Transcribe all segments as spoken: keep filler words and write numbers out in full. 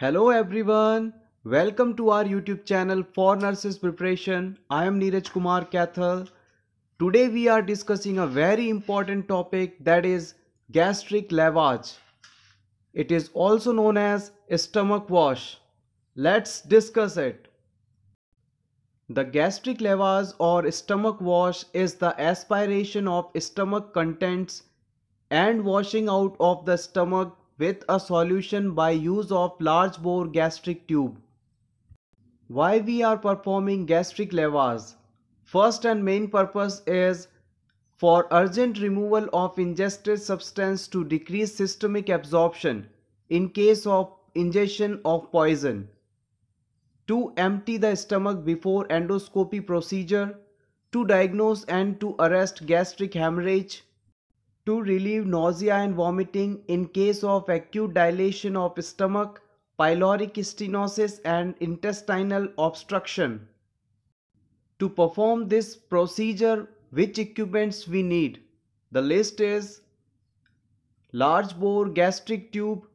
Hello everyone, welcome to our YouTube channel For Nurses Preparation. I am Neeraj Kumar Kaithal. Today we are discussing a very important topic, that is gastric lavage. It is also known as stomach wash. Let's discuss it. The gastric lavage or stomach wash is the aspiration of stomach contents and washing out of the stomach with a solution by use of large bore gastric tube. Why we are performing gastric lavage? First and main purpose is for urgent removal of ingested substance to decrease systemic absorption in case of ingestion of poison. To empty the stomach before endoscopy procedure. To diagnose and to arrest gastric hemorrhage. To relieve nausea and vomiting in case of acute dilation of stomach, pyloric stenosis and intestinal obstruction. To perform this procedure, which equipments we need? The list is large bore gastric tube,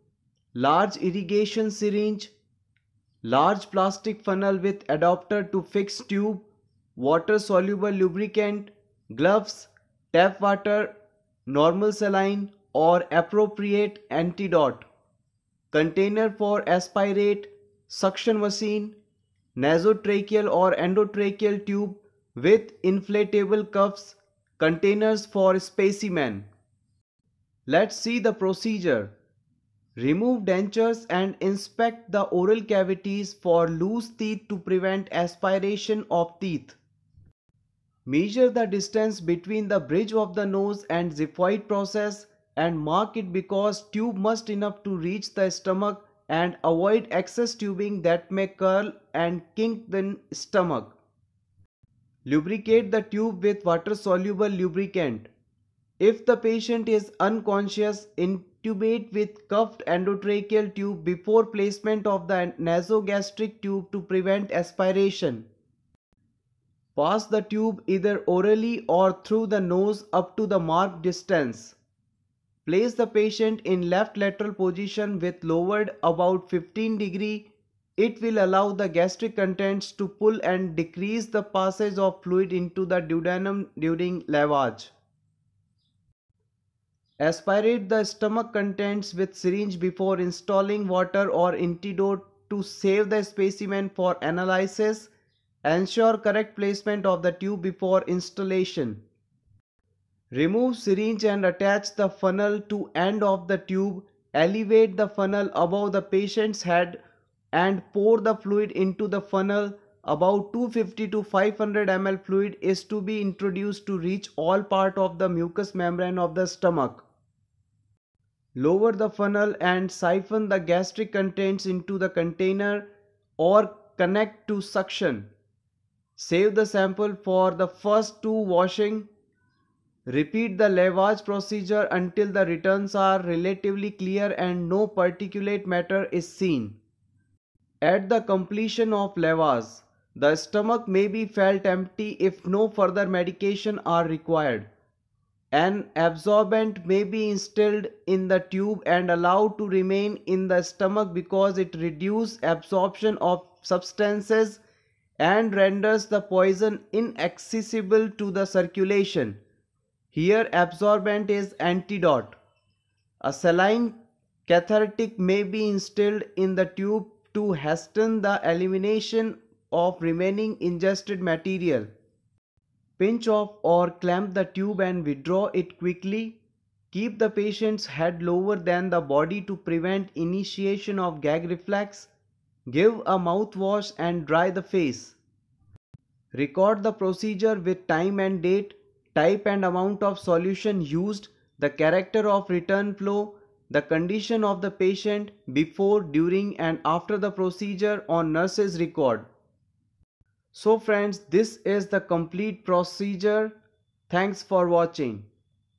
large irrigation syringe, large plastic funnel with adapter to fix tube, water soluble lubricant, gloves, tap water, normal saline or appropriate antidote, container for aspirate, suction machine, nasotracheal or endotracheal tube with inflatable cuffs, containers for specimen. Let's see the procedure. Remove dentures and inspect the oral cavities for loose teeth to prevent aspiration of teeth. Measure the distance between the bridge of the nose and xiphoid process and mark it because tube must enough to reach the stomach and avoid excess tubing that may curl and kink the stomach. Lubricate the tube with water-soluble lubricant. If the patient is unconscious, intubate with cuffed endotracheal tube before placement of the nasogastric tube to prevent aspiration. Pass the tube either orally or through the nose up to the marked distance. Place the patient in left lateral position with lowered about fifteen degrees. It will allow the gastric contents to pull and decrease the passage of fluid into the duodenum during lavage. Aspirate the stomach contents with syringe before installing water or antidote to save the specimen for analysis. Ensure correct placement of the tube before installation. Remove syringe and attach the funnel to end of the tube. Elevate the funnel above the patient's head and pour the fluid into the funnel. About two hundred fifty to five hundred milliliters fluid is to be introduced to reach all part of the mucous membrane of the stomach. Lower the funnel and siphon the gastric contents into the container or connect to suction. Save the sample for the first two washing. Repeat the lavage procedure until the returns are relatively clear and no particulate matter is seen. At the completion of lavage, the stomach may be felt empty if no further medication are required. An absorbent may be instilled in the tube and allowed to remain in the stomach because it reduces absorption of substances and renders the poison inaccessible to the circulation. Here absorbent is antidote. A saline cathartic may be instilled in the tube to hasten the elimination of remaining ingested material. Pinch off or clamp the tube and withdraw it quickly. Keep the patient's head lower than the body to prevent initiation of gag reflex. Give a mouthwash and dry the face. Record the procedure with time and date, type and amount of solution used, the character of return flow, the condition of the patient before, during and after the procedure on nurse's record. So friends, this is the complete procedure. Thanks for watching.